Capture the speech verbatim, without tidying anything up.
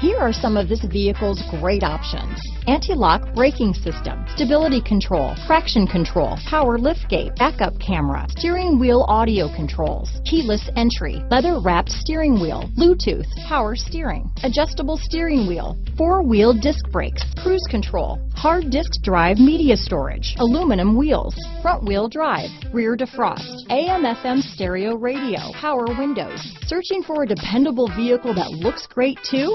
Here are some of this vehicle's great options: anti-lock braking system, stability control, traction control, power liftgate, backup camera, steering wheel audio controls, keyless entry, leather-wrapped steering wheel, Bluetooth, power steering, adjustable steering wheel, four-wheel disc brakes, cruise control, hard disk drive media storage, aluminum wheels, front-wheel drive, rear defrost, A M F M stereo radio, power windows. Searching for a dependable vehicle that looks great too?